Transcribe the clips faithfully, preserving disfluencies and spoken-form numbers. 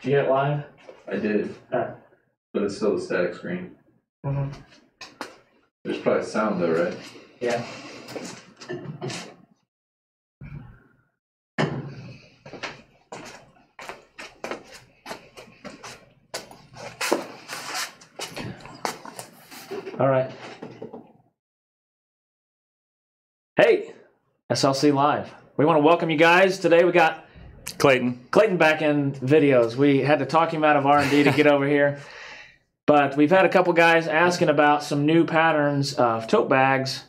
Did you get it live? I did. Huh. But it's still a static screen. Mm-hmm. There's probably sound though, right? Yeah. All right. Hey, S L C Live. We want to welcome you guys. Today we got Clayton. Clayton back in videos. We had to talk him out of R and D to get over here. But we've had a couple guys asking about some new patterns of tote bags,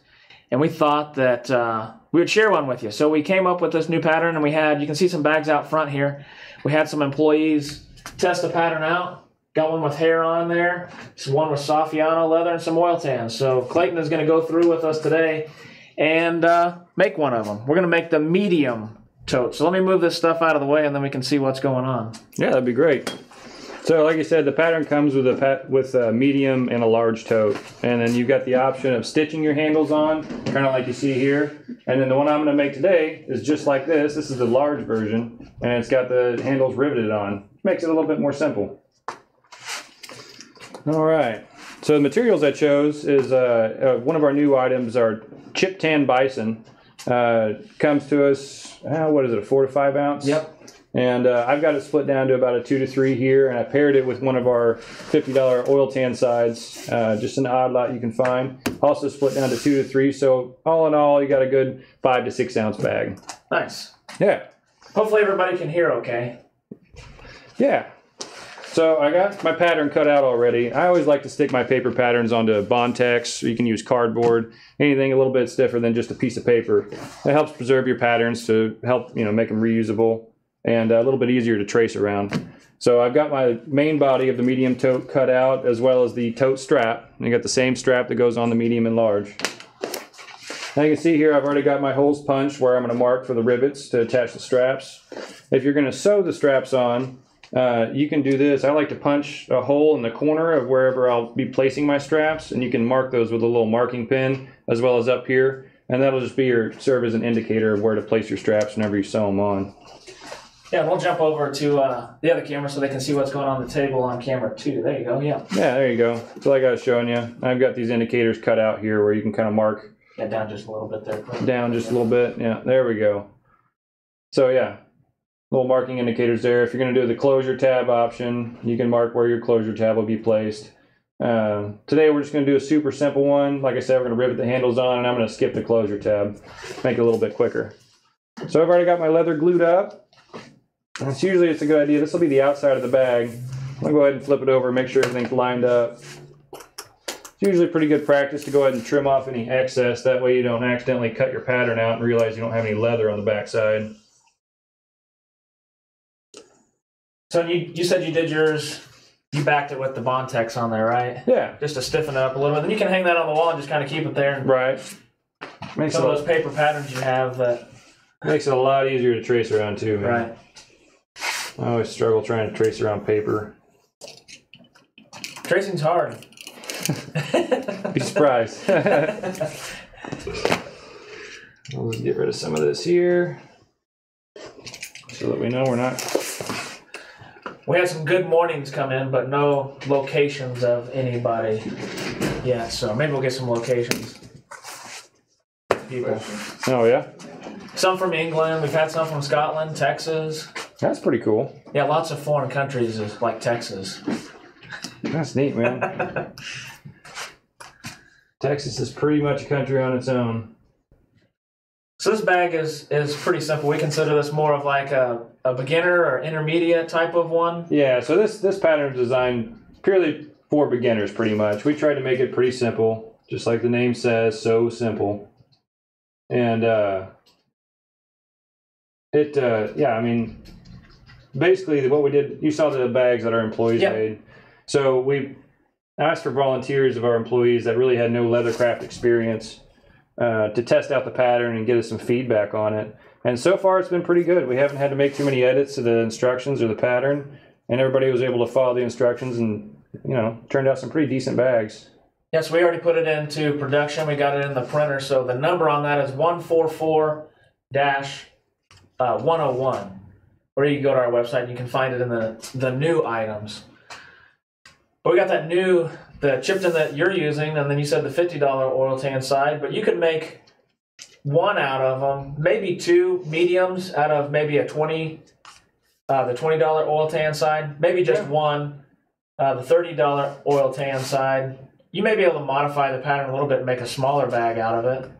and we thought that uh, we would share one with you. So we came up with this new pattern, and we had, you can see some bags out front here. We had some employees test the pattern out. Got one with hair on there, one with Saffiano leather, and some oil tans. So Clayton is going to go through with us today and uh, make one of them. We're going to make the medium tote. So let me move this stuff out of the way, and then we can see what's going on. Yeah, that'd be great. So like you said, the pattern comes with a pat with a medium and a large tote, and then you've got the option of stitching your handles on, kind of like you see here. And then the one I'm going to make today is just like this. This is the large version, and it's got the handles riveted on. Makes it a little bit more simple. All right. So the materials I chose is uh, uh, one of our new items, our chip tan bison. Uh, comes to us, uh, what is it, a four to five ounce? Yep. And uh, I've got it split down to about a two to three here, and I paired it with one of our fifty dollar oil tan sides, uh, just an odd lot you can find. Also split down to two to three, so all in all, you got a good five to six ounce bag. Nice. Yeah. Hopefully everybody can hear okay. Yeah. So I got my pattern cut out already. I always like to stick my paper patterns onto Bontex. You can use cardboard, anything a little bit stiffer than just a piece of paper. It helps preserve your patterns to help, you know, make them reusable and a little bit easier to trace around. So I've got my main body of the medium tote cut out, as well as the tote strap. And you got the same strap that goes on the medium and large. Now you can see here I've already got my holes punched where I'm going to mark for the rivets to attach the straps. If you're going to sew the straps on, Uh, you can do this. I like to punch a hole in the corner of wherever I'll be placing my straps, and you can mark those with a little marking pin, as well as up here, and that'll just be your serve as an indicator of where to place your straps whenever you sew them on. Yeah, we'll jump over to uh, the other camera so they can see what's going on the table on camera too. There you go. Yeah. Yeah, there you go. So like I was showing you, I've got these indicators cut out here where you can kind of mark. Yeah, down just a little bit there. Please. Down just yeah. a little bit. Yeah, there we go. So yeah. Little marking indicators there. If you're going to do the closure tab option, you can mark where your closure tab will be placed. Uh, today we're just going to do a super simple one. Like I said, we're going to rivet the handles on, and I'm going to skip the closure tab, make it a little bit quicker. So I've already got my leather glued up. It's usually it's a good idea. This will be the outside of the bag. I'll go ahead and flip it over, make sure everything's lined up. It's usually pretty good practice to go ahead and trim off any excess. That way you don't accidentally cut your pattern out and realize you don't have any leather on the backside. So you, you said you did yours, you backed it with the Bontex on there, right? Yeah. Just to stiffen it up a little bit. Then you can hang that on the wall and just kind of keep it there. Right. Makes some of those paper patterns you have that... Makes it a lot easier to trace around too, man. Right. I always struggle trying to trace around paper. Tracing's hard. Be surprised. We'll just get rid of some of this here so that we know we're not... We had some good mornings come in, but no locations of anybody yet. So maybe we'll get some locations. People. Oh, yeah? Some from England. We've had some from Scotland, Texas. That's pretty cool. Yeah, lots of foreign countries is like Texas. That's neat, man. Texas is pretty much a country on its own. So this bag is, is pretty simple. We consider this more of like a... a beginner or intermediate type of one? Yeah, so this, this pattern is designed purely for beginners, pretty much. We tried to make it pretty simple, just like the name says, so simple. And, uh, it, uh, yeah, I mean, basically what we did, you saw the bags that our employees yep. made. So we asked for volunteers of our employees that really had no leathercraft experience uh, to test out the pattern and get us some feedback on it. And so far, it's been pretty good. We haven't had to make too many edits to the instructions or the pattern, and everybody was able to follow the instructions and, you know, turned out some pretty decent bags. Yes, we already put it into production. We got it in the printer, so the number on that is one four four dash one oh one. or you can go to our website and you can find it in the, the new items. But we got that new, the Chipton that you're using, and then you said the fifty dollar oil tan side, but you could make one out of them, maybe two mediums out of maybe a twenty, uh, the twenty dollar oil tan side, maybe just yeah. one, uh, the thirty dollar oil tan side. You may be able to modify the pattern a little bit and make a smaller bag out of it.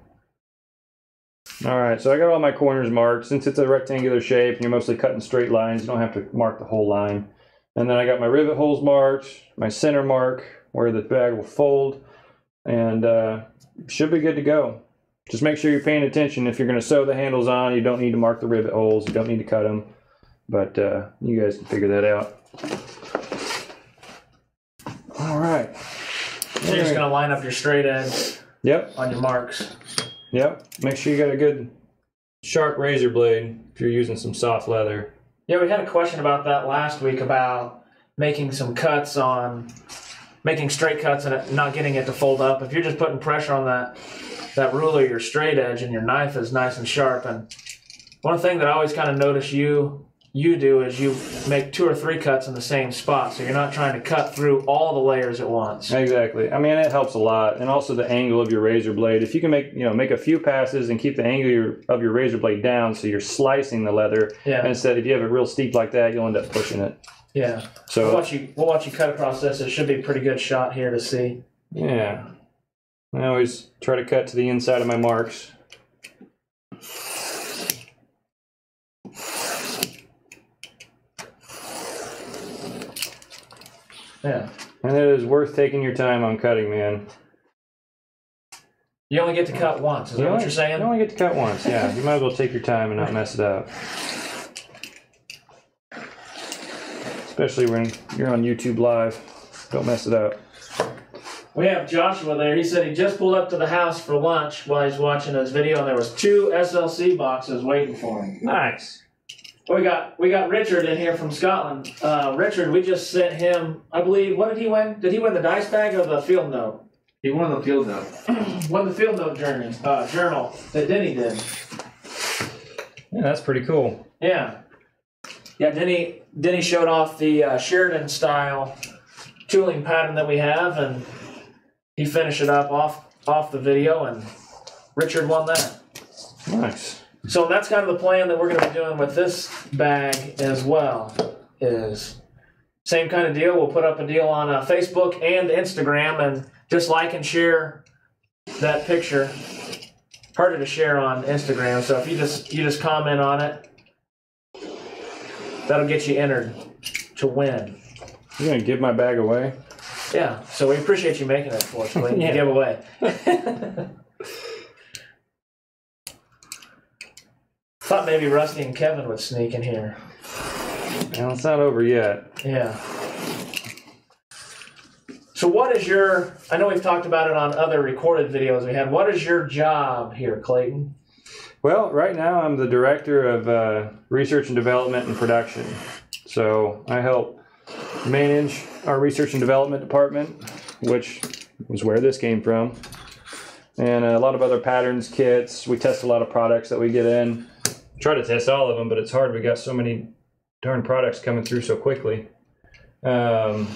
All right, so I got all my corners marked. Since it's a rectangular shape and you're mostly cutting straight lines, you don't have to mark the whole line. And then I got my rivet holes marked, my center mark, where the bag will fold, and uh, should be good to go. Just make sure you're paying attention. If you're gonna sew the handles on, you don't need to mark the rivet holes, you don't need to cut them, but uh, you guys can figure that out. All right. So you're just gonna line up your straight edge yep. on your marks. Yep, make sure you got a good sharp razor blade if you're using some soft leather. Yeah, we had a question about that last week about making some cuts on, making straight cuts and not getting it to fold up. If you're just putting pressure on that, that ruler, your straight edge, and your knife is nice and sharp. And one thing that I always kind of notice you you do is you make two or three cuts in the same spot, so you're not trying to cut through all the layers at once. Exactly. I mean, it helps a lot, and also the angle of your razor blade. If you can make you know make a few passes and keep the angle of your, of your razor blade down, so you're slicing the leather. Yeah. Instead, if you have it real steep like that, you'll end up pushing it. Yeah. So we'll watch you. We'll watch you cut across this. It should be a pretty good shot here to see. Yeah. I always try to cut to the inside of my marks. Yeah. And it is worth taking your time on cutting, man. You only get to cut once, is that what you're saying? You only get to cut once, yeah. You might as well take your time and not mess it up. Especially when you're on YouTube Live. Don't mess it up. We have Joshua there. He said he just pulled up to the house for lunch while he's watching this video, and there was two S L C boxes waiting for him. Nice. We got we got Richard in here from Scotland. Uh, Richard, we just sent him, I believe, what did he win? Did he win the dice bag or the field note? He won the field note. Won the field note journey, uh, journal that Denny did. Yeah, that's pretty cool. Yeah. Yeah, Denny, Denny showed off the uh, Sheridan-style tooling pattern that we have, and he finished it up off, off the video, and Richard won that. Nice. So that's kind of the plan that we're going to be doing with this bag as well, is same kind of deal. We'll put up a deal on uh, Facebook and Instagram, and just like and share that picture. Harder to share on Instagram, so if you just you just comment on it, that'll get you entered to win. You're going to give my bag away? Yeah, so we appreciate you making it for us, Clayton. Yeah. Give away. I thought maybe Rusty and Kevin would sneak in here. Well, it's not over yet. Yeah. So what is your, I know we've talked about it on other recorded videos we had, what is your job here, Clayton? Well, right now I'm the Director of uh, Research and Development and Production. So I help manage our Research and Development Department, which was where this came from, and a lot of other patterns, kits. We test a lot of products that we get in. Try to test all of them, but it's hard. We got so many darn products coming through so quickly. Um,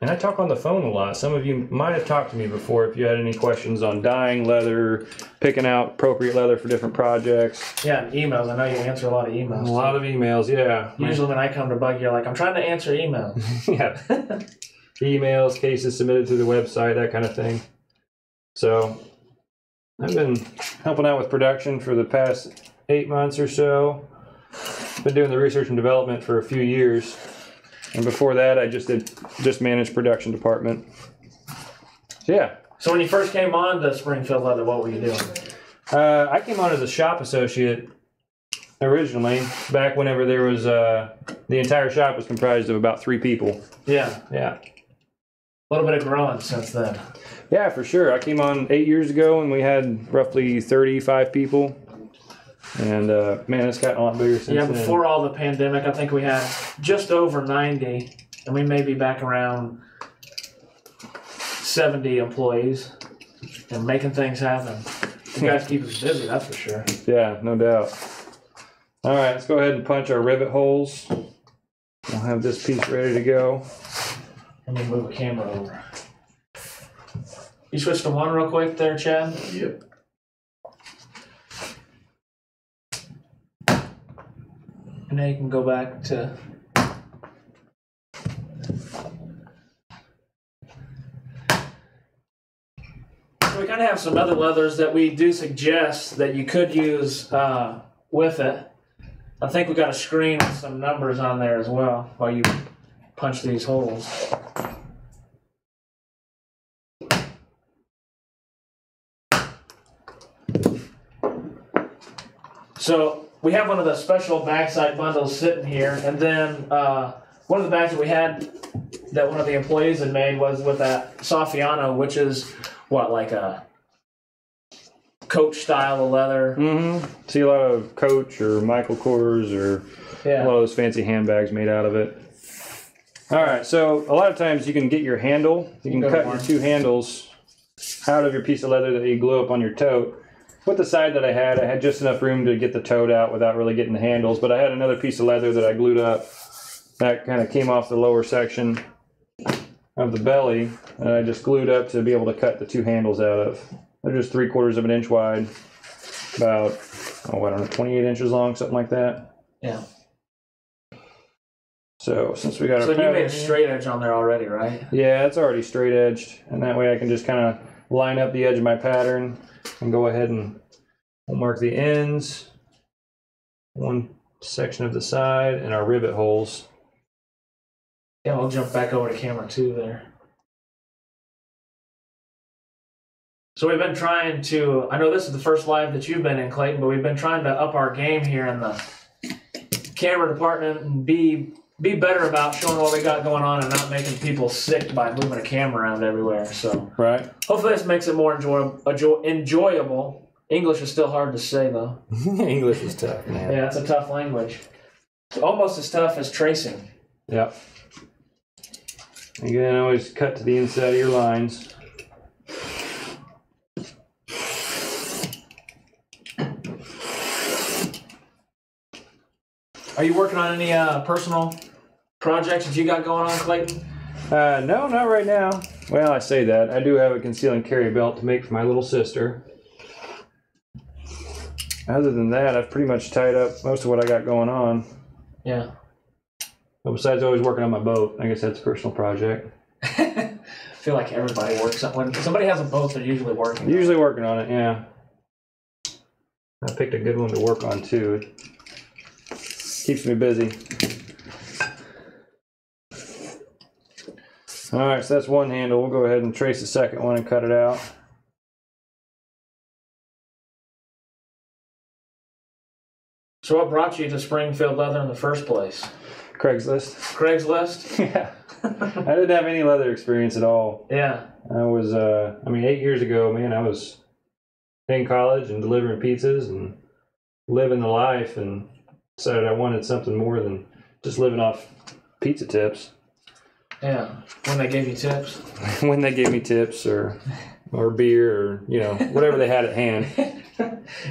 and I talk on the phone a lot. Some of you might have talked to me before if you had any questions on dyeing leather, picking out appropriate leather for different projects. Yeah, and emails. I know you answer a lot of emails. A lot too. of emails, yeah. Usually when I come to bug you, you're like, I'm trying to answer emails. Yeah. Emails, cases submitted through the website, that kind of thing. So I've been helping out with production for the past eight months or so. Been doing the research and development for a few years, and before that I just did just managed production department. So, yeah. So when you first came on to Springfield Leather, what were you doing? Uh, I came on as a shop associate originally, back whenever there was uh, the entire shop was comprised of about three people. Yeah, yeah. A little bit of growing since then. Yeah, for sure. I came on eight years ago, and we had roughly thirty-five people. And, uh, man, it's gotten a lot bigger since Yeah, before then. all the pandemic, I think we had just over ninety, and we may be back around seventy employees and making things happen. You guys keep us busy, that's for sure. Yeah, no doubt. All right, let's go ahead and punch our rivet holes. We'll have this piece ready to go. Let me move the camera over. You switch to one real quick there, Chad? Yep. And now you can go back to... We kind of have some other leathers that we do suggest that you could use uh, with it. I think we got a screen with some numbers on there as well while you punch these holes. So we have one of the special backside bundles sitting here, and then uh, one of the bags that we had that one of the employees had made was with that Saffiano, which is what, like a Coach style of leather. Mm-hmm. See a lot of Coach or Michael Kors or yeah. a lot of those fancy handbags made out of it. All right, so a lot of times you can get your handle, you, you can, can cut your two handles out of your piece of leather that you glue up on your tote. With the side that I had, I had just enough room to get the tote out without really getting the handles, but I had another piece of leather that I glued up that kind of came off the lower section of the belly, and I just glued up to be able to cut the two handles out of. They're just three quarters of an inch wide, about, oh, I don't know, twenty-eight inches long, something like that. Yeah. So since we got so our pattern, you made a straight edge on there already, right? Yeah, it's already straight edged, and that way I can just kind of line up the edge of my pattern and go ahead and mark the ends, one section of the side, and our rivet holes. Yeah, I'll jump back over to camera two there. So we've been trying to, I know this is the first live that you've been in, Clayton, but we've been trying to up our game here in the camera department and be be better about showing what we got going on and not making people sick by moving a camera around everywhere. So right. Hopefully this makes it more enjoy, enjoyable. English is still hard to say, though. English is tough, man. Yeah, it's a tough language. It's almost as tough as tracing. Yeah. Again, always cut to the inside of your lines. Are you working on any uh, personal projects that you got going on, Clayton? Uh, no, not right now. Well, I say that. I do have a conceal and carry belt to make for my little sister. Other than that, I've pretty much tied up most of what I got going on. Yeah. But besides always working on my boat, I guess that's a personal project. I feel like everybody works on when somebody has a boat, they're usually working. Usually on it. working on it, yeah. I picked a good one to work on too. It keeps me busy. All right, so that's one handle. We'll go ahead and trace the second one and cut it out. So what brought you to Springfield Leather in the first place? Craigslist. Craigslist? Yeah. I didn't have any leather experience at all. Yeah. I was, uh, I mean, eight years ago, man, I was in college and delivering pizzas and living the life, and decided I wanted something more than just living off pizza tips. Yeah. When they gave you tips? When they gave me tips or, or beer or, you know, whatever they had at hand.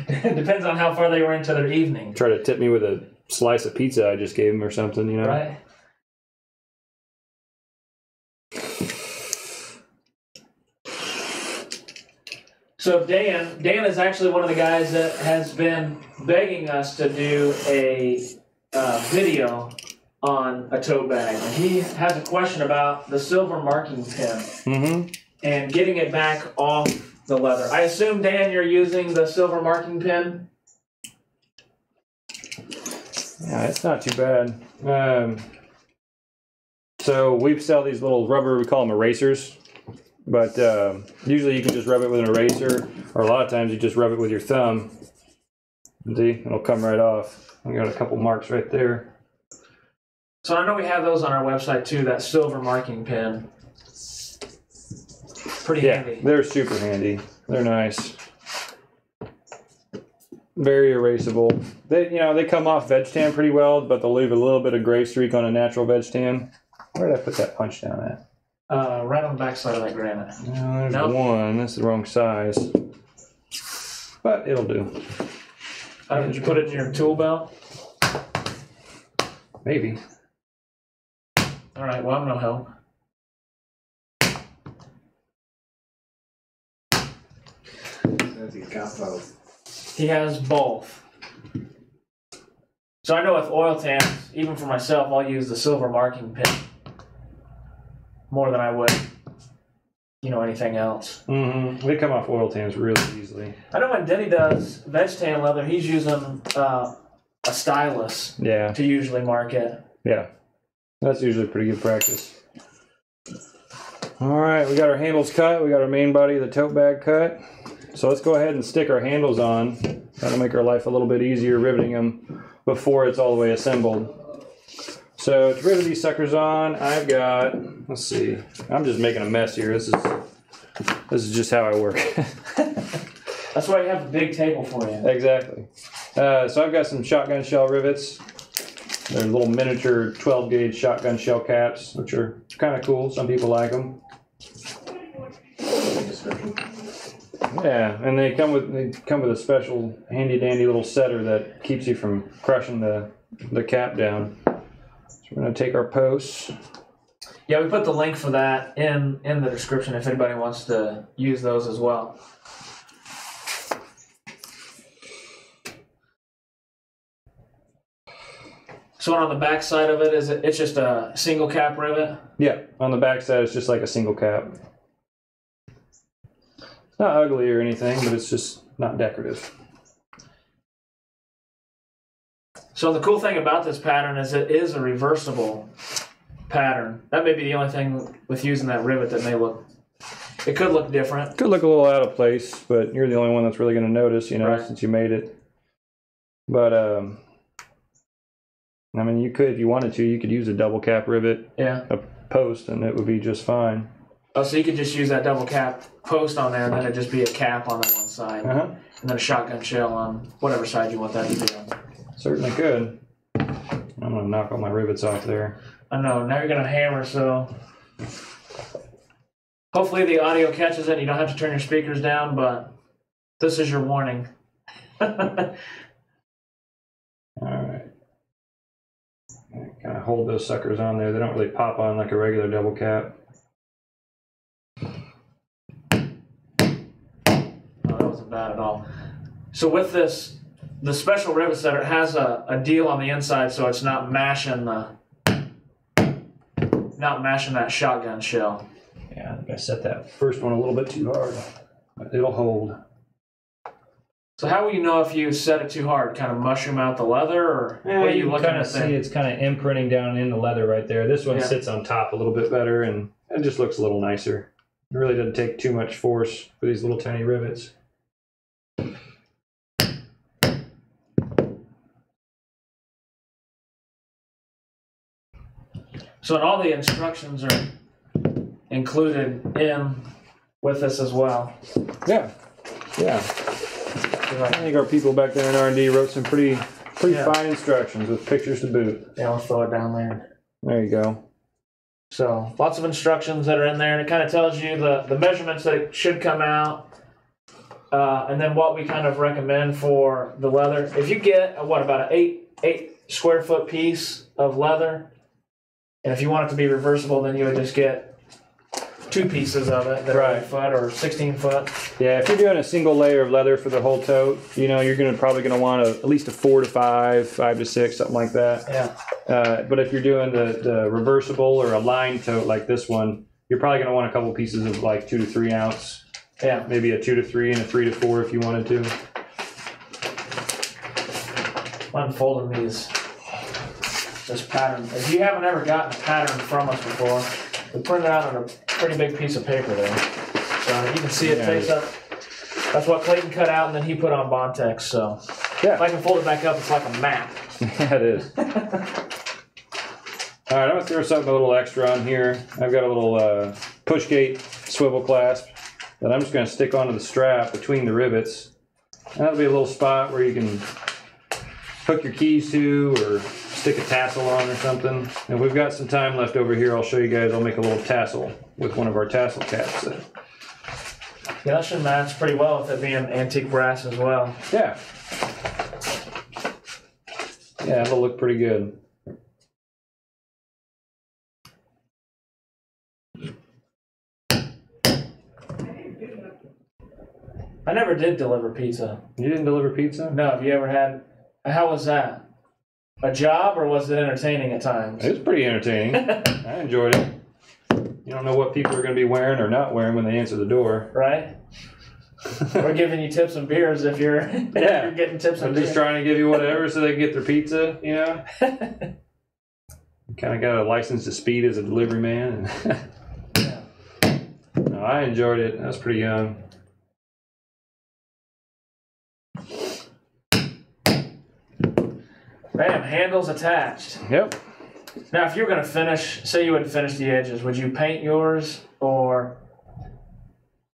It depends on how far they were into their evening. Try to tip me with a slice of pizza I just gave him or something, you know? Right. So Dan, Dan is actually one of the guys that has been begging us to do a uh, video on a tote bag. And he has a question about the silver marking pin mm-hmm. and getting it back off the leather. I assume, Dan, you're using the silver marking pin? Yeah, it's not too bad. Um, so we sell these little rubber, we call them erasers, but uh, usually you can just rub it with an eraser, or a lot of times you just rub it with your thumb. See, it'll come right off. I got a couple marks right there. So I know we have those on our website too, that silver marking pin. Pretty yeah, handy. They're super handy. They're nice. Very erasable. They, you know, they come off veg tan pretty well, but they'll leave a little bit of gray streak on a natural veg tan. Where did I put that punch down at? Uh, right on the back side of that granite. No, there's nope. one. That's the wrong size. But it'll do. Uh, did you put it in your tool belt? Maybe. All right, well, I'm no help. He got both. He has both. So I know with oil tans, even for myself, I'll use the silver marking pin more than I would, you know, anything else. Mm-hmm. They come off oil tans really easily. I know when Denny does veg tan leather, he's using uh, a stylus yeah. to usually mark it. Yeah, that's usually pretty good practice. All right, we got our handles cut. We got our main body of the tote bag cut. So let's go ahead and stick our handles on. That'll make our life a little bit easier riveting them before it's all the way assembled. So to rivet these suckers on, I've got, let's see, I'm just making a mess here. This is this is just how I work. That's why you have a big table for you. Exactly. Uh, so I've got some shotgun shell rivets. They're little miniature twelve gauge shotgun shell caps, which are kind of cool. Some people like them. Yeah, and they come with they come with a special handy dandy little setter that keeps you from crushing the the cap down. So we're gonna take our posts. Yeah, we put the link for that in in the description if anybody wants to use those as well. So on the back side of it is it, it's just a single cap rivet? Yeah, on the back side it's just like a single cap. Not ugly or anything, but it's just not decorative. So the cool thing about this pattern is it is a reversible pattern. That may be the only thing with using that rivet that may look, it could look different. Could look a little out of place, but you're the only one that's really going to notice, you know, right. since you made it. But, um, I mean, you could, if you wanted to, you could use a double cap rivet, yeah. a post, and it would be just fine. Oh, so you could just use that double cap post on there, and then it'd just be a cap on the one side, uh-huh. and then a shotgun shell on whatever side you want that to be on. Certainly could. I'm gonna knock all my rivets off there. I know. Now you're gonna hammer. So hopefully the audio catches it. You don't have to turn your speakers down, but this is your warning. All right. Kind of hold those suckers on there. They don't really pop on like a regular double cap. That at all. So with this, the special rivet setter, it has a, a deal on the inside, so it's not mashing the, not mashing that shotgun shell. Yeah, I think I set that first one a little bit too hard, but it'll hold. So how will you know if you set it too hard? Kind of mushroom out the leather, or yeah, what are you, you looking kind of at? See, it's kind of imprinting down in the leather right there. This one yeah. sits on top a little bit better, and it just looks a little nicer. It really doesn't take too much force for these little tiny rivets. So and all the instructions are included in with this as well. Yeah, yeah. I think our people back there in R and D wrote some pretty pretty yeah. fine instructions with pictures to boot. Yeah, I'll throw it down there. There you go. So lots of instructions that are in there, and it kind of tells you the, the measurements that should come out, uh, and then what we kind of recommend for the leather. If you get, a, what, about an eight, eight square foot piece of leather, and if you want it to be reversible, then you would just get two pieces of it that right. are eight foot or sixteen foot. Yeah, if you're doing a single layer of leather for the whole tote, you know, you're gonna probably gonna want a, at least a four to five, five to six, something like that. Yeah. Uh, but if you're doing the, the reversible or a line tote like this one, you're probably gonna want a couple pieces of like two to three ounce. Yeah. Maybe a two to three and a three to four if you wanted to. I'm folding these. This pattern. If you haven't ever gotten a pattern from us before, we print it out on a pretty big piece of paper there. So you can see it yeah, face up. That's what Clayton cut out and then he put on Bontex. So yeah. if I can fold it back up, it's like a map. Yeah, it is. All right, I'm going to throw something a little extra on here. I've got a little uh, push gate swivel clasp that I'm just going to stick onto the strap between the rivets. And that'll be a little spot where you can hook your keys to or stick a tassel on or something. And we've got some time left over here. I'll show you guys. I'll make a little tassel with one of our tassel caps. Yeah, that should match pretty well with it being antique brass as well. Yeah. Yeah, it'll look pretty good. I never did deliver pizza. You didn't deliver pizza? No. Have you ever had? How was that? A job, or was it entertaining at times? It was pretty entertaining. I enjoyed it. You don't know what people are going to be wearing or not wearing when they answer the door. Right. We're giving you tips and beers if you're, if yeah. you're getting tips I'm and beers. I'm just trying to give you whatever so they can get their pizza, you know? You kind of got a license to speed as a delivery man. Yeah. No, I enjoyed it. I was pretty young. Bam, handles attached. Yep. Now, if you were going to finish, say you would finish the edges, would you paint yours or...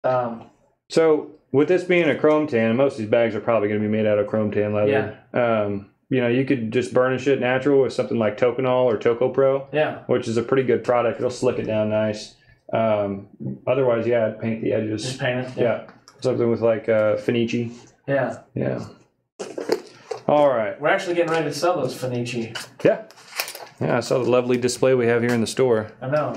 Um, so, with this being a chrome tan, most of these bags are probably going to be made out of chrome tan leather. Yeah. Um, you know, you could just burnish it natural with something like Tokonol or Tokopro, yeah. which is a pretty good product. It'll slick it down nice. Um, otherwise, yeah, I'd paint the edges. Just paint it? Yeah. yeah. Something with like uh, Finici. Yeah. Yeah. All right. We're actually getting ready to sell those Finici. Yeah. Yeah, I saw the lovely display we have here in the store. I know.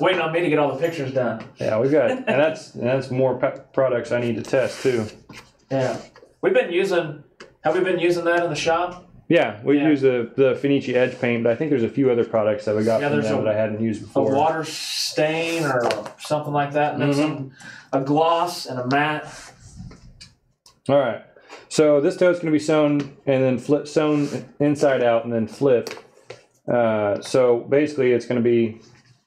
Waiting on me to get all the pictures done. Yeah, we've got, and that's and that's more products I need to test too. Yeah. We've been using, have we been using that in the shop? Yeah, we yeah. use the, the Finici edge paint, but I think there's a few other products that we got yeah, from them a, that I hadn't used before. A water stain or something like that. And mm-hmm. some, a gloss and a matte. All right. So this tote's going to be sewn and then flip, sewn inside out and then flipped. Uh, so basically it's going to be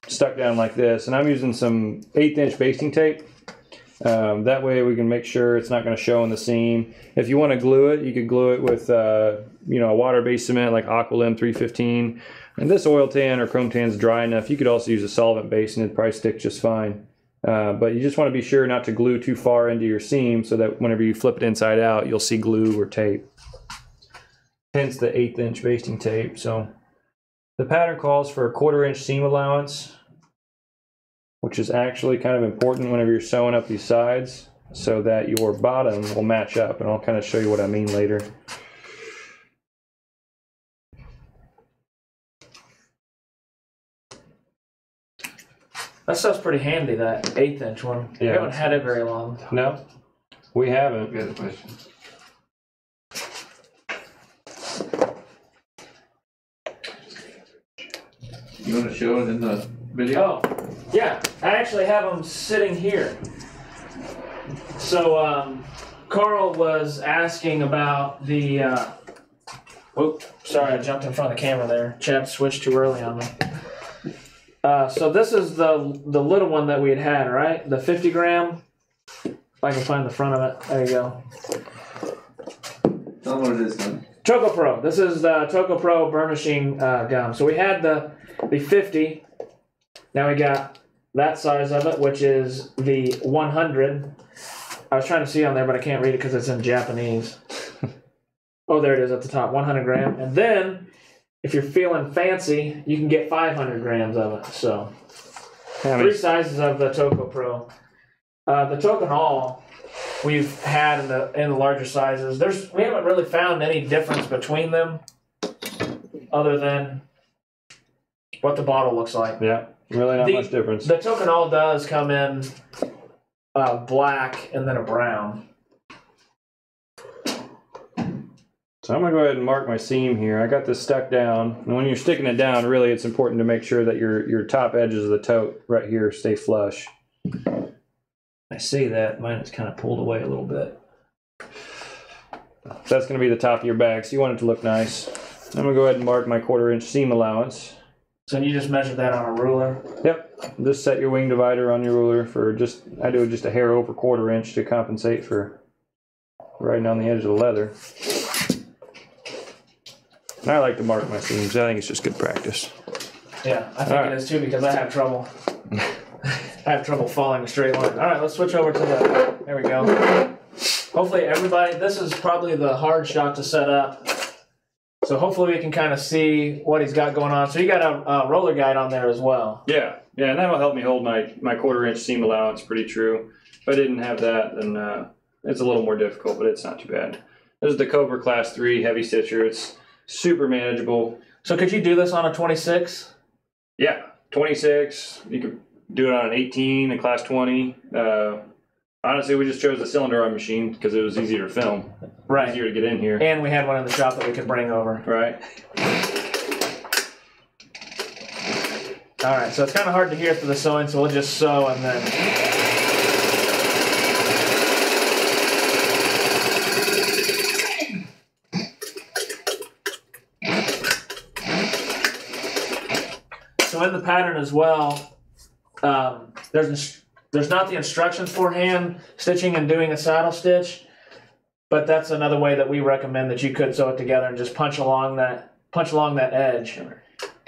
stuck down like this. And I'm using some eighth inch basting tape. Um, that way we can make sure it's not going to show in the seam. If you want to glue it, you could glue it with, uh, you know, a water-based cement like Aqualim three fifteen. And this oil tan or chrome tan is dry enough. You could also use a solvent base and it'd probably stick just fine. Uh, but you just want to be sure not to glue too far into your seam so that whenever you flip it inside out, you'll see glue or tape. Hence the eighth inch basting tape. So the pattern calls for a quarter inch seam allowance, which is actually kind of important whenever you're sewing up these sides so that your bottom will match up. And I'll kind of show you what I mean later. That stuff's pretty handy, that eighth inch one. Yeah, we haven't had it very long. No, we haven't. Good question. You want to show it in the video? Oh, yeah. I actually have them sitting here. So um, Carl was asking about the... Uh, whoop, sorry, I jumped in front of the camera there. Chad switched too early on me. Uh, so this is the the little one that we had had, right? The fifty gram. If I can find the front of it. There you go. Tell me what it is, then. Tokopro. This is the Tokopro burnishing uh, gum. So we had the, the fifty. Now we got that size of it, which is the one hundred. I was trying to see on there, but I can't read it because it's in Japanese. Oh, there it is at the top, one hundred gram. And then... if you're feeling fancy, you can get five hundred grams of it. So, three sizes of the Tokopro. Uh, the Tokonol we've had in the in the larger sizes. There's we haven't really found any difference between them, other than what the bottle looks like. Yeah, really not the, much difference. The Tokonol does come in uh, black and then a brown. So I'm going to go ahead and mark my seam here. I got this stuck down. And when you're sticking it down, really, it's important to make sure that your, your top edges of the tote right here stay flush. I see that. Mine is kind of pulled away a little bit. So that's going to be the top of your bag. So you want it to look nice. I'm going to go ahead and mark my quarter inch seam allowance. So you just measure that on a ruler? Yep. Just set your wing divider on your ruler for just, I do just a hair over quarter inch to compensate for riding on the edge of the leather. I like to mark my seams. I think it's just good practice. Yeah, I think right. it is too because I have trouble. I have trouble following a straight line. All right, let's switch over to the... There we go. Hopefully everybody... This is probably the hard shot to set up. So hopefully we can kind of see what he's got going on. So you got a, a roller guide on there as well. Yeah, yeah, and that'll help me hold my, my quarter-inch seam allowance pretty true. If I didn't have that, then uh, it's a little more difficult, but it's not too bad. This is the Cobra Class three Heavy Stitcher. It's... super manageable. So could you do this on a twenty-six? Yeah, twenty-six. You could do it on an eighteen, a class twenty. Uh, Honestly, we just chose a cylinder arm machine because it was easier to film. Right. Easier to get in here. And we had one in the shop that we could bring over. Right. All right, so it's kind of hard to hear through the sewing, so we'll just sew and then... So in the pattern as well, um, there's there's not the instructions for hand stitching and doing a saddle stitch, but that's another way that we recommend that you could sew it together and just punch along that punch along that edge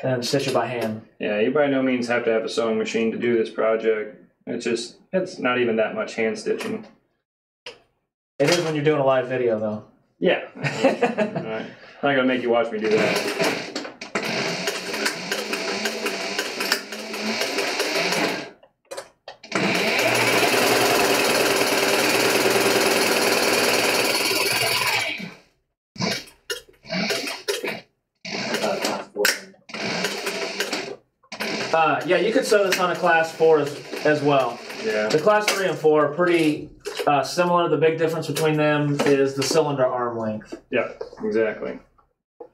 and stitch it by hand. Yeah, you by no means have to have a sewing machine to do this project. It's just it's not even that much hand stitching. It is when you're doing a live video though. Yeah. All right. I'm not gonna make you watch me do that. Uh, yeah, you could sew this on a class four as, as well. Yeah. The class three and four are pretty uh, similar. The big difference between them is the cylinder arm length. Yeah, exactly.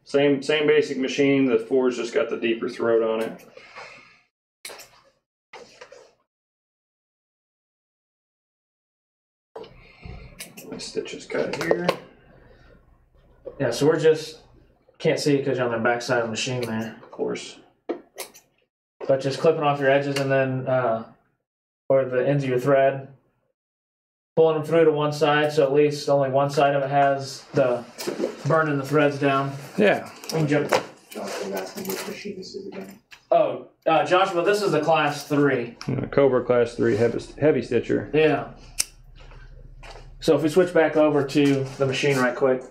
Same same basic machine. The four's just got the deeper throat on it. My stitch is cut here. Yeah, so we're just can't see because you're on the backside of the machine there. Of course. But just clipping off your edges and then, uh, or the ends of your thread, pulling them through to one side so at least only one side of it has the burning the threads down. Yeah. And jump. Joshua, that's which machine this is again. Oh, uh, Joshua, this is a class three. Yeah, Cobra class three heavy, heavy stitcher. Yeah. So if we switch back over to the machine right quick,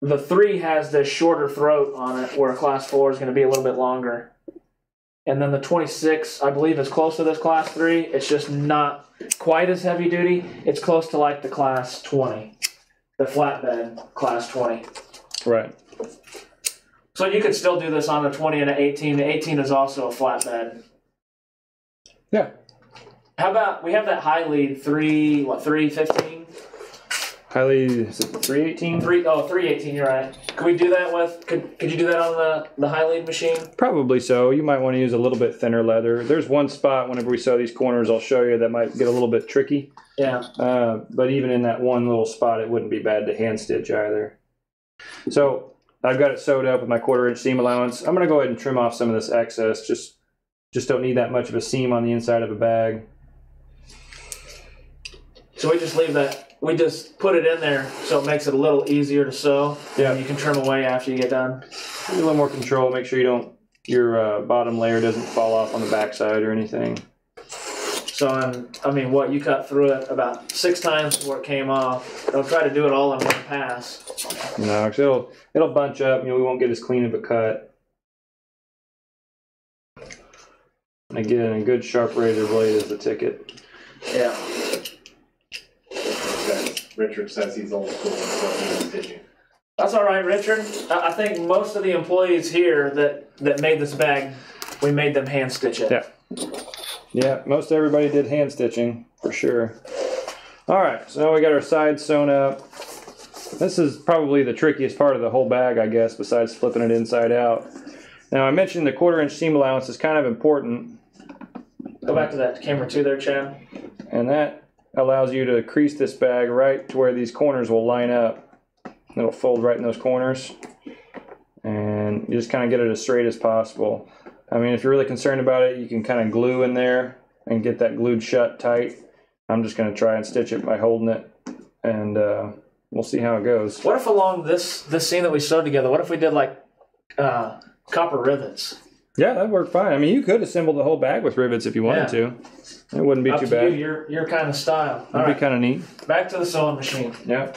the three has this shorter throat on it where a class four is going to be a little bit longer. And then the twenty-six, I believe, is close to this class three. It's just not quite as heavy duty. It's close to like the class twenty, the flatbed class twenty. Right. So you could still do this on the twenty and the eighteen. The eighteen is also a flatbed. Yeah. How about, we have that high lead, three, what, three fifteen? High lead, is it three eighteen? Three, oh, three eighteen, you're right. Could we do that with, could, could you do that on the, the high lead machine? Probably so. You might want to use a little bit thinner leather. There's one spot whenever we sew these corners, I'll show you, that might get a little bit tricky. Yeah. Uh, but even in that one little spot, it wouldn't be bad to hand stitch either. So I've got it sewed up with my quarter inch seam allowance. I'm going to go ahead and trim off some of this excess. Just, just don't need that much of a seam on the inside of a bag. So we just leave that, we just put it in there so it makes it a little easier to sew. Yeah. You can trim away after you get done. A little more control, make sure you don't, your uh, bottom layer doesn't fall off on the backside or anything. So, um, I mean, what, you cut through it about six times before it came off. Don't try to do it all in one pass. No, because it'll, it'll bunch up, you know, we won't get as clean of a cut. And again, a good sharp razor blade is the ticket. Yeah. Richard says he's old school. That's all right, Richard. I think most of the employees here that, that made this bag, we made them hand stitch it. Yeah. Yeah, most everybody did hand stitching, for sure. All right, so now we got our sides sewn up. This is probably the trickiest part of the whole bag, I guess, besides flipping it inside out. Now, I mentioned the quarter inch seam allowance is kind of important. Go back to that camera too there, Chad. And that allows you to crease this bag right to where these corners will line up. It'll fold right in those corners and you just kind of get it as straight as possible. I mean, if you're really concerned about it, you can kind of glue in there and get that glued shut tight. I'm just going to try and stitch it by holding it and uh, we'll see how it goes. What if along this this seam that we sewed together, what if we did like uh, copper rivets? Yeah, that worked fine. I mean, you could assemble the whole bag with rivets if you wanted yeah. to. It wouldn't be Up too to bad. You, your, your kind of style. That'd right. be kind of neat. Back to the sewing machine. Yeah.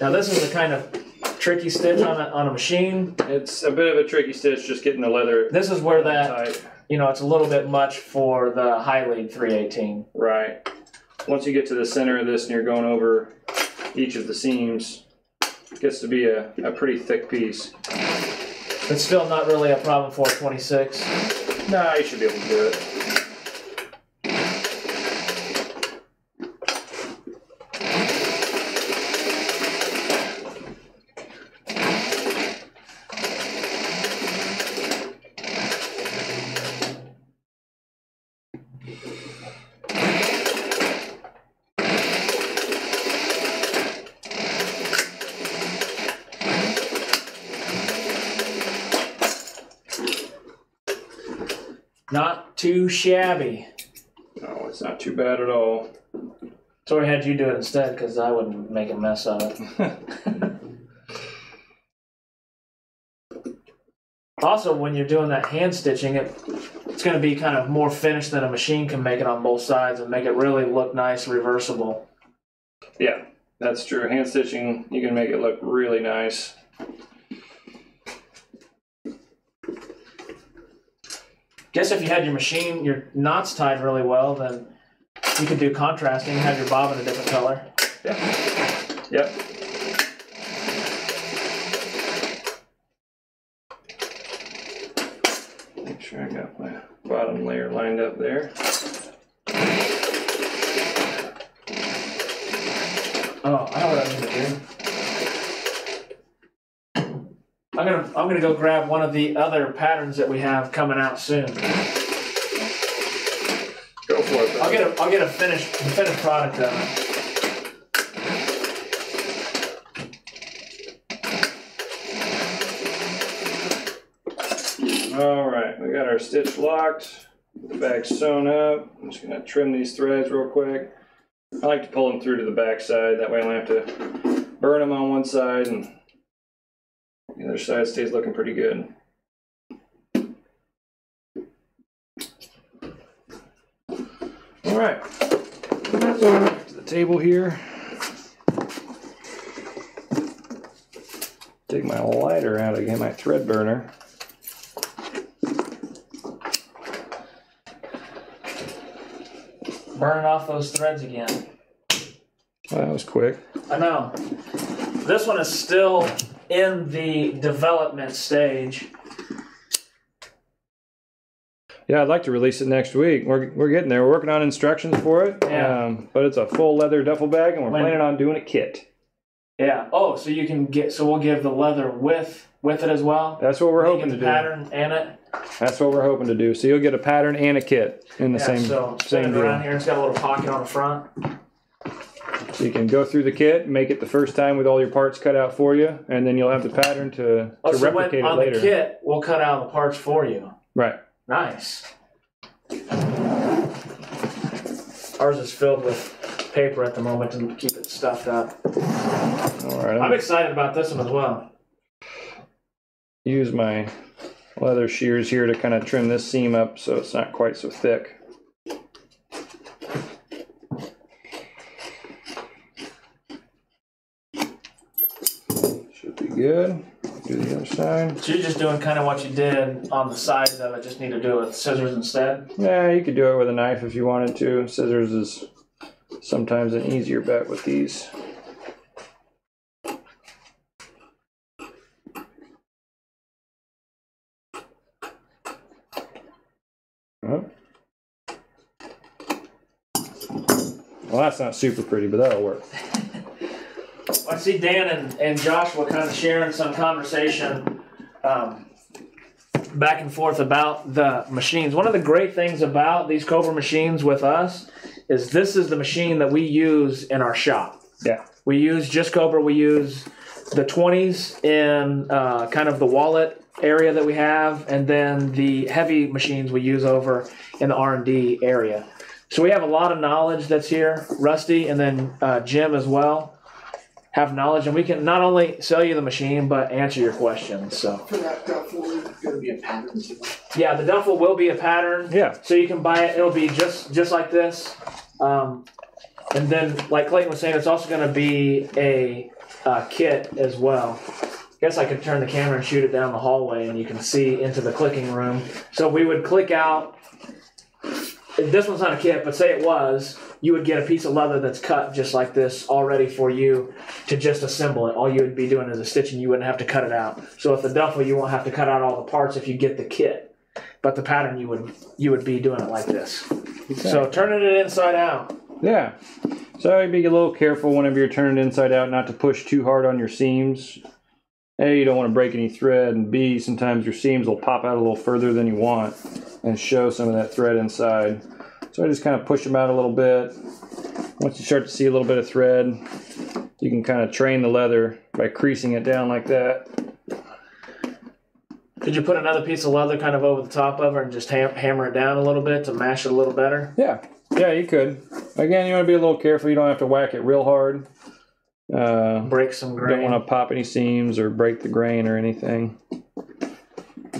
Now this is a kind of tricky stitch on a, on a machine. It's a bit of a tricky stitch, just getting the leather. This is where that, tight. you know, it's a little bit much for the high lead three eighteen. Right. Once you get to the center of this and you're going over each of the seams, it gets to be a, a pretty thick piece. It's still not really a problem for twenty-six. Nah, you should be able to do it. Not too shabby. No, it's not too bad at all. So I had you do it instead because I wouldn't make a mess of it. Also, when you're doing that hand stitching, it it's going to be kind of more finished than a machine can make it on both sides and make it really look nice, reversible. Yeah, that's true. Hand stitching, you can make it look really nice. Guess if you had your machine, your knots tied really well, then you could do contrasting and have your bobbin a different color. Yeah. Yep. I got my bottom layer lined up there. Oh, I know what I'm gonna do. I'm gonna I'm gonna go grab one of the other patterns that we have coming out soon. Go for it, brother. I'll get a I'll get a finished finished product of it. Alright, we got our stitch locked, the bag sewn up. I'm just going to trim these threads real quick. I like to pull them through to the back side, that way I don't have to burn them on one side and the other side stays looking pretty good. Alright, back to the table here. Take my lighter out again, my thread burner. Burning off those threads again. Well, that was quick. I know. This one is still in the development stage. Yeah, I'd like to release it next week. We're, we're getting there. We're working on instructions for it. Yeah. Um, but it's a full leather duffel bag, and we're when, planning on doing a kit. Yeah. Oh, so you can get. So we'll give the leather with with it as well. That's what we're hoping to do. Pattern and it. That's what we're hoping to do. So you'll get a pattern and a kit in the yeah, same so same deal. Around here, it's got a little pocket on the front. So you can go through the kit, make it the first time with all your parts cut out for you, and then you'll have the pattern to, oh, to so replicate when, it on later. On the kit, we'll cut out the parts for you. Right. Nice. Ours is filled with paper at the moment to keep it stuffed up. All right. I'm, I'm excited about this one as well. Use my leather shears here to kind of trim this seam up so it's not quite so thick. Should be good. Do the other side. So you're just doing kind of what you did on the sides of it, just need to do it with scissors instead? Yeah, you could do it with a knife if you wanted to. Scissors is sometimes an easier bet with these. Well, that's not super pretty, but that'll work. I see Dan and, and Joshua kind of sharing some conversation um, back and forth about the machines. One of the great things about these Cobra machines with us is this is the machine that we use in our shop. Yeah. We use just Cobra. We use the twenties in uh, kind of the wallet area that we have, and then the heavy machines we use over in the R and D area. So we have a lot of knowledge that's here. Rusty and then uh, Jim as well have knowledge, and we can not only sell you the machine but answer your questions. So for that duffel, it's going to be a pattern. Yeah, the duffel will be a pattern. Yeah. So you can buy it. It'll be just just like this, um, and then like Clayton was saying, it's also going to be a uh, kit as well. I guess I could turn the camera and shoot it down the hallway, and you can see into the clicking room. So we would click out. If this one's not a kit, but say it was, you would get a piece of leather that's cut just like this already for you to just assemble it. All you would be doing is a stitching. You wouldn't have to cut it out. So with the duffel, you won't have to cut out all the parts if you get the kit. But the pattern, you would you would be doing it like this. Exactly. So turning it inside out. Yeah. So be a little careful whenever you're turning it inside out not to push too hard on your seams. A, you don't want to break any thread, and B, sometimes your seams will pop out a little further than you want and show some of that thread inside. So I just kind of push them out a little bit. Once you start to see a little bit of thread, you can kind of train the leather by creasing it down like that. Could you put another piece of leather kind of over the top of her and just ham hammer it down a little bit to mash it a little better? Yeah. Yeah, you could. Again, you want to be a little careful. You don't have to whack it real hard. Uh, break some grain. Don't want to pop any seams or break the grain or anything.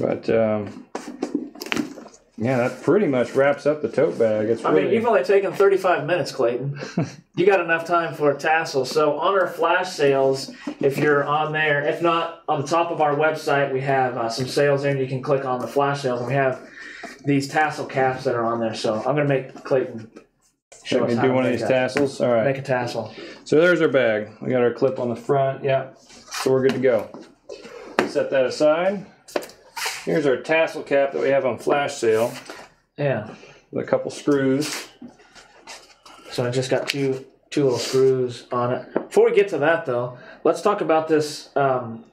But, um, yeah, that pretty much wraps up the tote bag. It's really... I mean, you've only taken thirty-five minutes, Clayton. You got enough time for a tassel. So on our flash sales, if you're on there, if not, on the top of our website, we have uh, some sales there, and you can click on the flash sales, and we have these tassel caps that are on there. So I'm going to make Clayton show us how to do one of these tassels. All right. Make a tassel. So there's our bag. We got our clip on the front. Yeah. So we're good to go. Set that aside. Here's our tassel cap that we have on flash sale. Yeah. With a couple screws. So I just got two two little screws on it. Before we get to that though, let's talk about this um,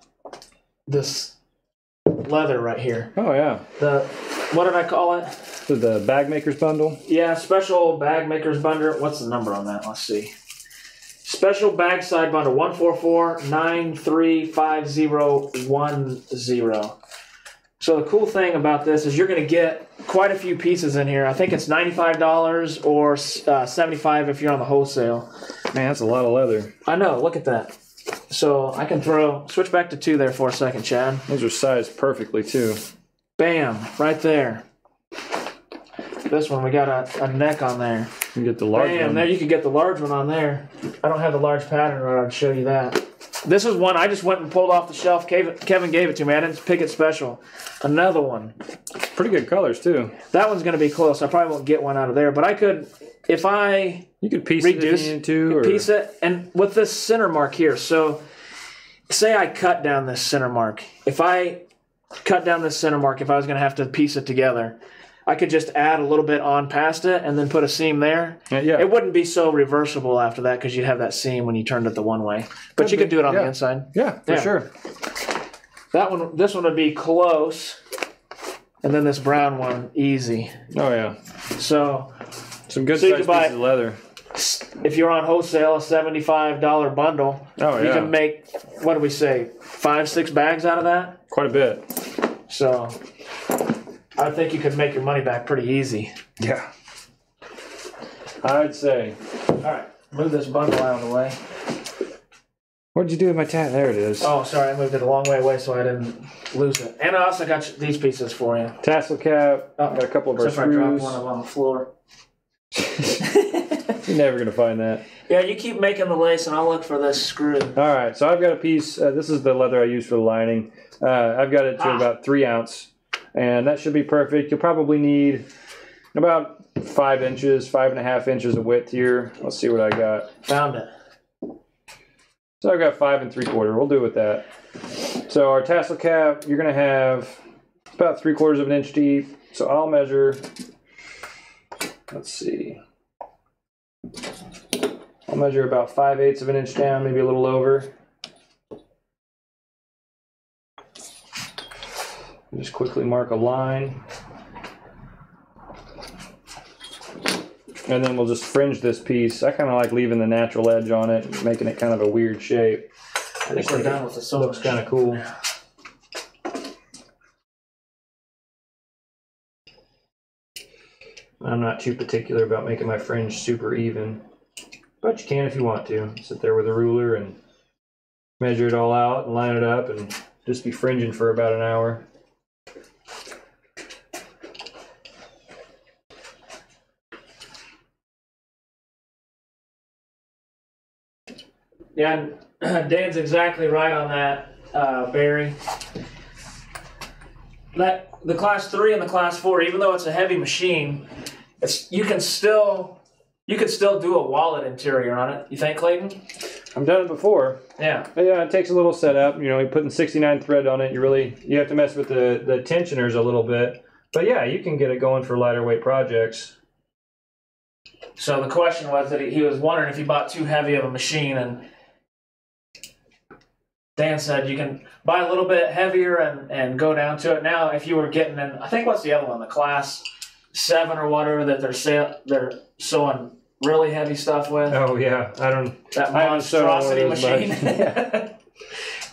this leather right here. Oh yeah. The what did I call it? So the bag maker's bundle. Yeah, special bag maker's bundle. What's the number on that? Let's see. Special bag side bundle one four four nine three five zero one zero. So the cool thing about this is you're going to get quite a few pieces in here. I think it's ninety-five dollars or uh, seventy-five dollars if you're on the wholesale. Man, that's a lot of leather. I know. Look at that. So I can throw... Switch back to two there for a second, Chad. Those are sized perfectly, too. Bam. Right there. This one, we got a, a neck on there. You can get the large Bam, one. There you can get the large one on there. I don't have the large pattern right. I'd show you that. This is one I just went and pulled off the shelf. Kevin gave it to me. I didn't pick it special. Another one. Pretty good colors, too. That one's going to be close. I probably won't get one out of there, but I could, if I You could piece reduce, it into, or... piece it, and with this center mark here. So, say I cut down this center mark. If I cut down this center mark, if I was going to have to piece it together, I could just add a little bit on past it and then put a seam there. Yeah, yeah. It wouldn't be so reversible after that because you'd have that seam when you turned it the one way. But That'd you could be, do it on yeah. the inside. Yeah, for yeah. sure. That one, this one would be close, and then this brown one, easy. Oh yeah. So some good so size buy, pieces of leather. If you're on wholesale, a seventy-five dollar bundle, oh yeah, you can make what do we say, five, six bags out of that? Quite a bit. So. I think you could make your money back pretty easy. Yeah. I'd say. All right. Move this bundle out of the way. What did you do with my tat? There it is. Oh, sorry. I moved it a long way away so I didn't lose it. And I also got these pieces for you. Tassel cap. Oh, got a couple of our screws. I dropped one of them on the floor. You're never going to find that. Yeah, you keep making the lace, and I'll look for this screw. All right. So I've got a piece. Uh, this is the leather I use for the lining. Uh, I've got it to ah. about three ounce. And that should be perfect. You'll probably need about five inches, five and a half inches of width here. Let's see what I got. Found it. So I've got five and three quarter. We'll do with that. So our tassel cap, you're going to have about three quarters of an inch deep. So I'll measure. Let's see. I'll measure about five eighths of an inch down, maybe a little over. Just quickly mark a line. And then we'll just fringe this piece. I kind of like leaving the natural edge on it, making it kind of a weird shape. I think we're done with the silver. Looks kind of cool. I'm not too particular about making my fringe super even. But you can if you want to. Sit there with a ruler and measure it all out and line it up and just be fringing for about an hour. Yeah, Dan's exactly right on that, uh, Barry. That the class three and the class four, even though it's a heavy machine, it's you can still you can still do a wallet interior on it. You think, Clayton? I've done it before. Yeah. But yeah, it takes a little setup. You know, you're putting sixty-nine thread on it. You really you have to mess with the the tensioners a little bit. But yeah, you can get it going for lighter weight projects. So the question was that he, he was wondering if he bought too heavy of a machine, and Dan said you can buy a little bit heavier and, and go down to it. Now, if you were getting in, I think what's the other one, the class seven or whatever that they're sell, they're sewing really heavy stuff with. Oh yeah, I don't that I monstrosity machine.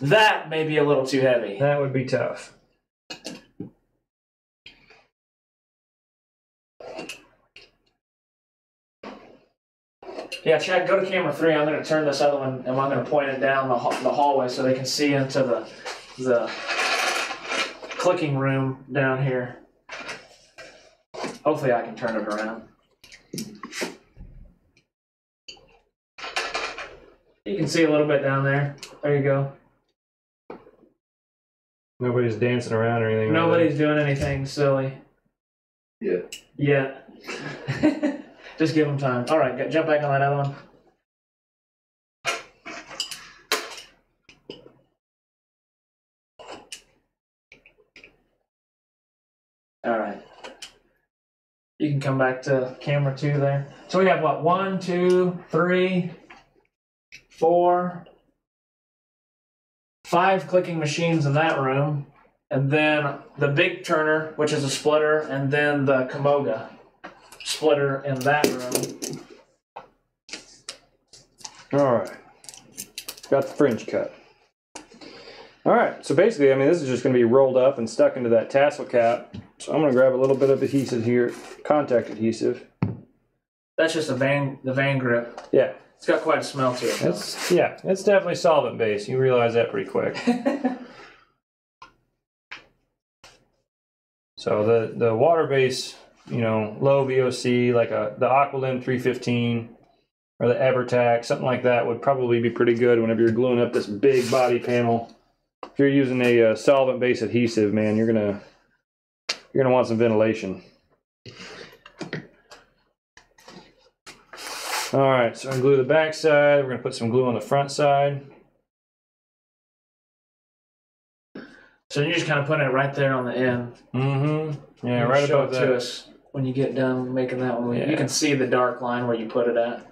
That may be a little too heavy. That would be tough. Yeah, Chad, go to camera three. I'm going to turn this other one, and I'm going to point it down the, the hallway so they can see into the, the clicking room down here. Hopefully I can turn it around. You can see a little bit down there. There you go. Nobody's dancing around or anything. Nobody's really doing anything silly. Yeah. Yeah. Just give them time. All right, jump back on that other one. All right. You can come back to camera two there. So we have what? One, two, three, four, five clicking machines in that room, and then the big turner, which is a splitter, and then the Kamoga splitter in that room. All right, got the fringe cut. All right, so basically, I mean, this is just going to be rolled up and stuck into that tassel cap. So I'm going to grab a little bit of adhesive here, contact adhesive. That's just a van, the van grip. Yeah. It's got quite a smell to it. It's, yeah, it's definitely solvent based. You realize that pretty quick. So the the water base, you know, low V O C, like a the Aqualim three fifteen or the EverTac, something like that would probably be pretty good whenever you're gluing up this big body panel. If you're using a uh, solvent based adhesive, man, you're gonna you're gonna want some ventilation. All right, so I'm gonna glue the back side. We're gonna put some glue on the front side. So you're just kind of putting it right there on the end. Mm-hmm. Yeah, right about that. Show it to us when you get done making that one. Yeah. You can see the dark line where you put it at.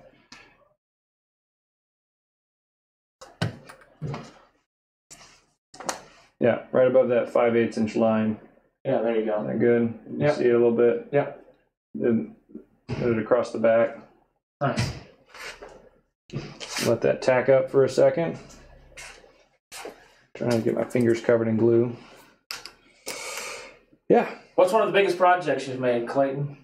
Yeah, right above that five eighths inch line. Yeah, there you go. Isn't that good? You yep. see it a little bit. Yep. Then put it across the back. Nice. Let that tack up for a second. Trying to get my fingers covered in glue. Yeah. What's one of the biggest projects you've made, Clayton?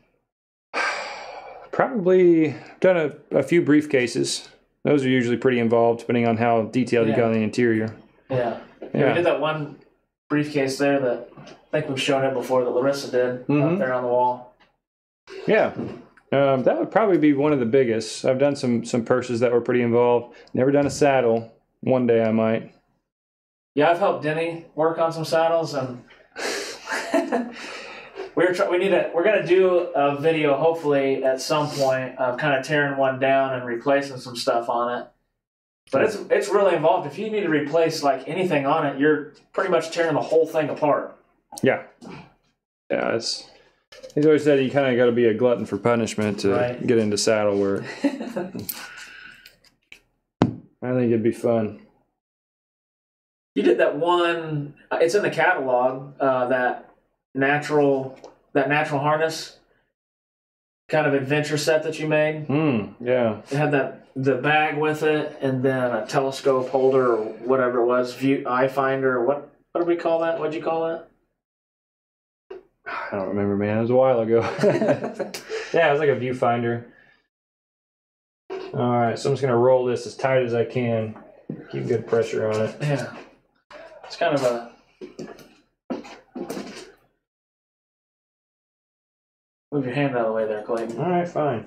Probably done a, a few briefcases. Those are usually pretty involved, depending on how detailed yeah. you got on the interior. Yeah. yeah. We did that one briefcase there that I think we've shown it before that Larissa did mm-hmm. up there on the wall. Yeah. Um, that would probably be one of the biggest. I've done some some purses that were pretty involved. Never done a saddle. One day I might. Yeah, I've helped Denny work on some saddles, and we're try we need to we're gonna do a video hopefully at some point of kind of tearing one down and replacing some stuff on it. But it's it's really involved. If you need to replace like anything on it, you're pretty much tearing the whole thing apart. Yeah. Yeah, it's. He's always said you kind of got to be a glutton for punishment to right. get into saddle work. I think it'd be fun. You did that one. It's in the catalog. Uh, that natural, that natural harness kind of adventure set that you made. Mm, yeah, it had that the bag with it, and then a telescope holder or whatever it was, view eye finder. What what do we call that? What'd you call that? I don't remember, man. It was a while ago. Yeah, it was like a viewfinder. All right, so I'm just going to roll this as tight as I can. Keep good pressure on it. Yeah. It's kind of a... Move your hand out of the way there, Clayton. All right, fine.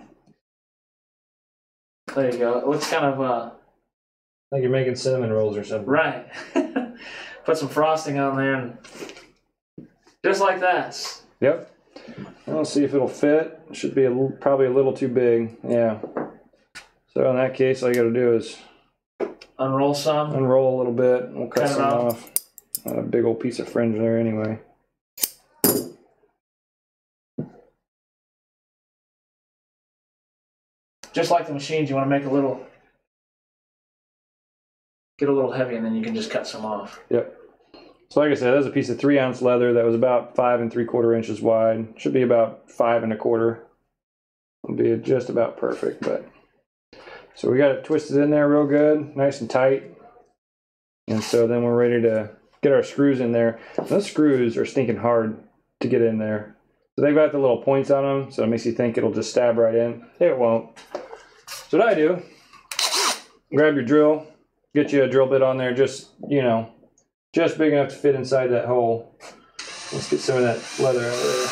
There you go. It looks kind of... Uh... Like you're making cinnamon rolls or something. Right. Put some frosting on there and... Just like that. Yep. I'll see if it'll fit. It should be a, probably a little too big. Yeah. So in that case, all you got to do is unroll some. Unroll a little bit. We'll cut, cut some off. off. Not a big old piece of fringe there, anyway. Just like the machines, you want to make a little, get a little heavy, and then you can just cut some off. Yep. So like I said, that was a piece of three ounce leather that was about five and three quarter inches wide. Should be about five and a quarter. It'll be just about perfect, but. So we got it twisted in there real good, nice and tight. And so then we're ready to get our screws in there. Those screws are stinking hard to get in there. So they've got the little points on them, so it makes you think it'll just stab right in. It won't. So what I do, grab your drill, get you a drill bit on there, just, you know, just big enough to fit inside that hole. Let's get some of that leather out of there.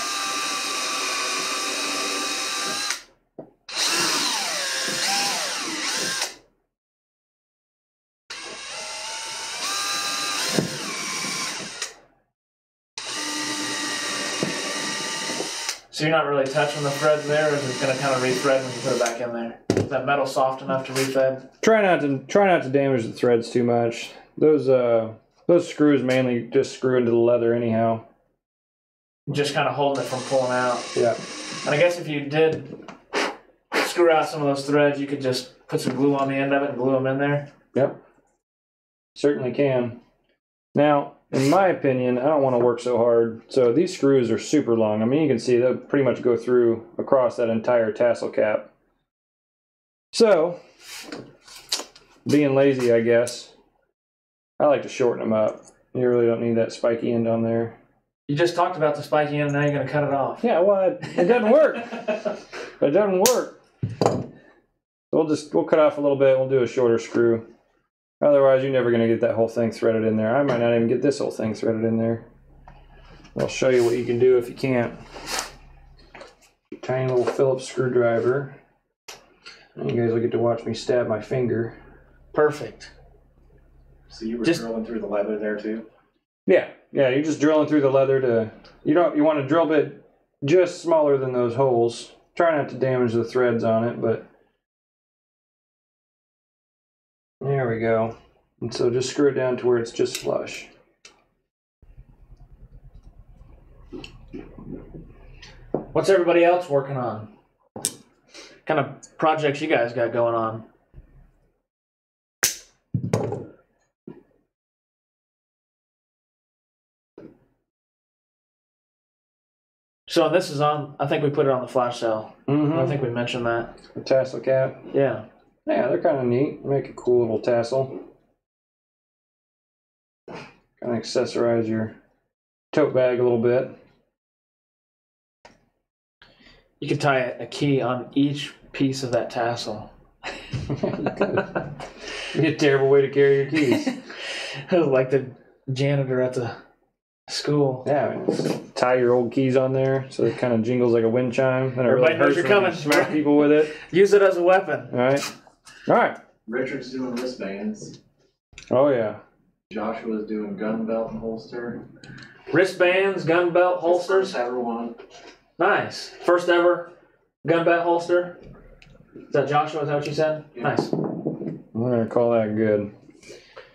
So you're not really touching the threads there, or is it going to kind of re-thread when you put it back in there? Is that metal soft enough to re-thread? Try not to try not to damage the threads too much. Those uh those screws mainly just screw into the leather anyhow. Just kind of holding it from pulling out. Yeah. And I guess if you did screw out some of those threads, you could just put some glue on the end of it and glue them in there. Yep. Certainly can. Now, in my opinion, I don't want to work so hard, so these screws are super long. I mean, you can see they'll pretty much go through across that entire tassel cap. So, being lazy, I guess, I like to shorten them up. You really don't need that spiky end on there. You just talked about the spiky end, and now you're going to cut it off. Yeah, well, it, it doesn't work. It doesn't work. We'll just we'll cut off a little bit. We'll do a shorter screw. Otherwise, you're never going to get that whole thing threaded in there. I might not even get this whole thing threaded in there. I'll show you what you can do if you can't. Tiny little Phillips screwdriver. And you guys will get to watch me stab my finger. Perfect. So you were just drilling through the leather there too? Yeah. Yeah, you're just drilling through the leather to... You don't. You want a drill bit just smaller than those holes. Try not to damage the threads on it, but... There we go. And so just screw it down to where it's just flush. What's everybody else working on? What kind of projects you guys got going on? So this is on, I think we put it on the flash sale. Mm-hmm. I think we mentioned that. The tassel cap? Yeah. Yeah, they're kind of neat. Make a cool little tassel. Kind of accessorize your tote bag a little bit. You could tie a key on each piece of that tassel. It'd be a terrible way to carry your keys. Like the janitor at the school. Yeah, I mean, tie your old keys on there so it kind of jingles like a wind chime. And it Everybody really knows you're coming. You smack people with it. Use it as a weapon. All right. All right. Richard's doing wristbands. Oh, yeah. Joshua's doing gun belt and holster. Wristbands, gun belt, holsters. First ever one. Nice. First ever gun belt holster. Is that Joshua? Is that what you said? Yeah. Nice. I'm going to call that good.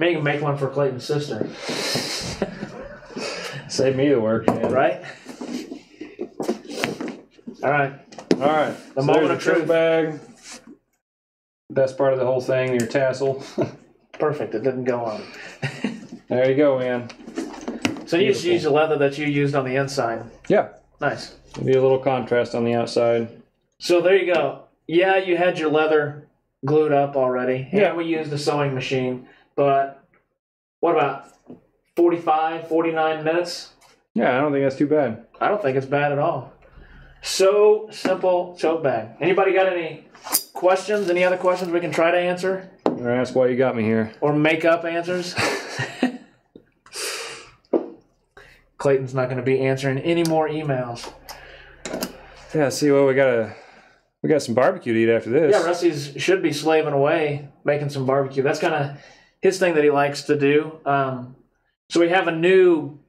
Maybe you can make one for Clayton's sister. Save me the work, man. Right? All right. All right. The so moment of truth. Bag. Best part of the whole thing, your tassel. Perfect. It didn't go on. There you go, man. So you Beautiful. Just use the leather that you used on the inside. Yeah. Nice. It'll be a little contrast on the outside. So there you go. Yeah, you had your leather glued up already. Yeah, we used a sewing machine. But what about forty-five, forty-nine minutes? Yeah, I don't think that's too bad. I don't think it's bad at all. So simple tote bag. Anybody got any questions? Any other questions we can try to answer? I'm going to ask why you got me here. Or make up answers? Clayton's not going to be answering any more emails. Yeah, see, well, we got a, we got some barbecue to eat after this. Yeah, Rusty's should be slaving away making some barbecue. That's kind of his thing that he likes to do. Um, so we have a new,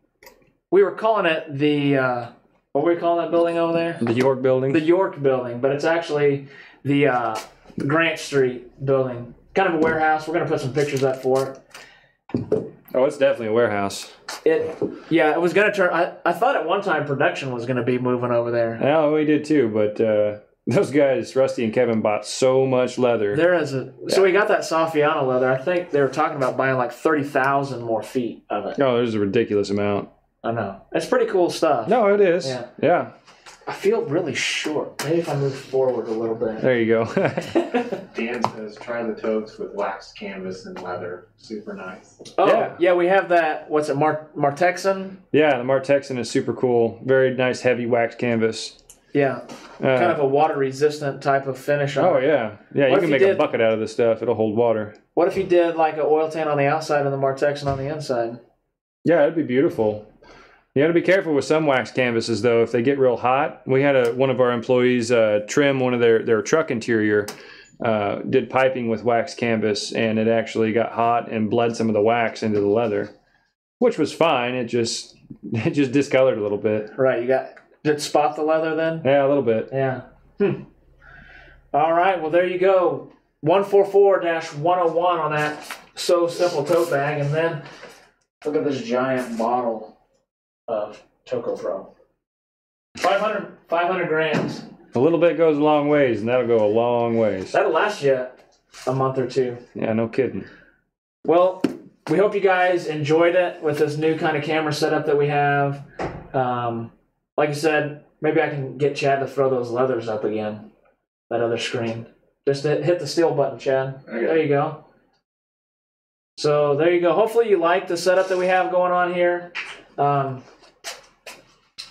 we were calling it the, uh, what were we calling that building over there? The York building. The York building, but it's actually the uh, Grant Street building. Kind of a warehouse. We're going to put some pictures up for it. Oh, it's definitely a warehouse. It, yeah, it was going to turn, I, I thought at one time production was going to be moving over there. Yeah, we did too, but... Uh... Those guys, Rusty and Kevin, bought so much leather. There is a yeah. So we got that Saffiano leather. I think they were talking about buying like thirty thousand more feet of it. Oh, there's a ridiculous amount. I know. It's pretty cool stuff. No, it is. Yeah. Yeah. I feel really short. Maybe if I move forward a little bit. There you go. Dan says, "Try the totes with waxed canvas and leather. Super nice." Oh yeah, yeah we have that. What's it, Mart Martexan? Yeah, the Martexan is super cool. Very nice, heavy waxed canvas. Yeah, uh, kind of a water-resistant type of finish on oh, it. Oh, yeah. Yeah, what you can make did, a bucket out of this stuff. It'll hold water. What if you did like an oil tan on the outside and the Martexan on the inside? Yeah, it'd be beautiful. You got to be careful with some wax canvases, though. If they get real hot, we had a, one of our employees uh, trim one of their, their truck interior, uh, did piping with wax canvas, and it actually got hot and bled some of the wax into the leather, which was fine. It just it just discolored a little bit. Right. You got... Did it spot the leather then? Yeah, a little bit. Yeah. Hmm. All right. Well, there you go. one forty-four one oh one on that Sew Simple tote bag. And then look at this giant bottle of Tokopro. five hundred, five hundred grams. A little bit goes a long ways, and that'll go a long ways. That'll last you a month or two. Yeah, no kidding. Well, we hope you guys enjoyed it with this new kind of camera setup that we have. Um... Like I said, maybe I can get Chad to throw those leathers up again, that other screen. Just hit the steal button, Chad. Okay. There you go. So there you go. Hopefully you like the setup that we have going on here. Um,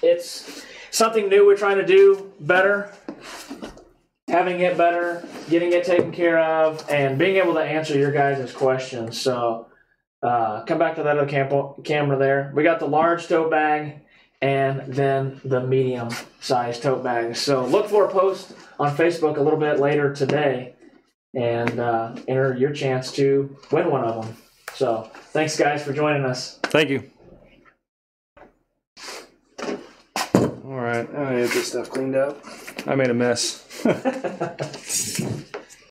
it's something new we're trying to do better, having it better, getting it taken care of, and being able to answer your guys' questions. So uh, come back to that other camera there. We got the large tote bag, and then the medium-sized tote bags. So look for a post on Facebook a little bit later today, and uh, enter your chance to win one of them. So thanks, guys, for joining us. Thank you. All right, I need to get this stuff cleaned up. I made a mess.